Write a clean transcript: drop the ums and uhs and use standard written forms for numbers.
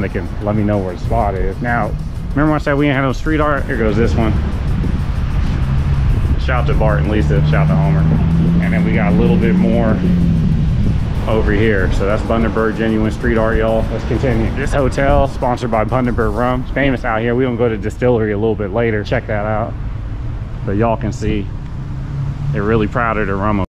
They can let me know where the spot is. Now, remember when I said we didn't have no street art? Here goes this one. Shout to Bart and Lisa, shout to Homer. And then we got a little bit more over here. So that's Bundaberg genuine street art, y'all. Let's continue. This hotel, sponsored by Bundaberg Rum. It's famous out here. We're gonna go to the distillery a little bit later. Check that out. But y'all can see, they're really proud of their rum.